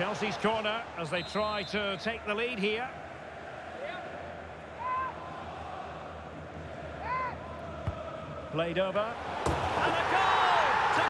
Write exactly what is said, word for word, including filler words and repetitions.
Chelsea's corner as they try to take the lead here. Played over. And a goal!